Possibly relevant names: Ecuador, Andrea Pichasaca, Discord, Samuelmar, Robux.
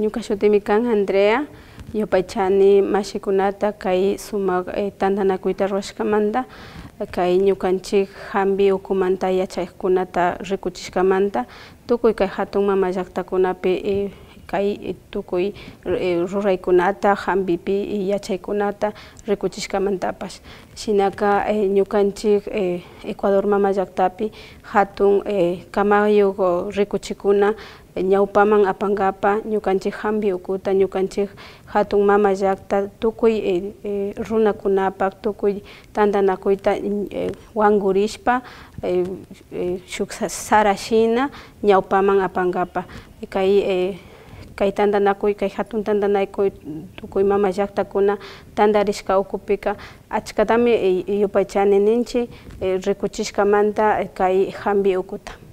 Ñuka xutimikan Andrea, yupaychani mashikunata kay sumak tantanakuita ruwashkamanta kay ñukanchik hambi ukumanta yachaykunata rikuchishkamanta tukuy kay hatun mama llaqtakunapi kay tukuy ruraykunata hambipi yachaykunata rikuchishkamantapash. Shinaka ñukanchik Ecuador mama llaqtapi hatun kamayugo rikuchikuna ñawpaman apangapa ñukanchik hambi ukuta ñukanchik hatun mama llaqta tukuy runakunapak tukuy tantanakuyta wangurishpa shuk sarashina ñawpaman apangapa kay tantanakuy kay hatun tantanaykuy tukuy mama llaqtakuna tantarishka ukupika achkatami yupaychani ninchi rikuchishkamanta kay hambi ukuta.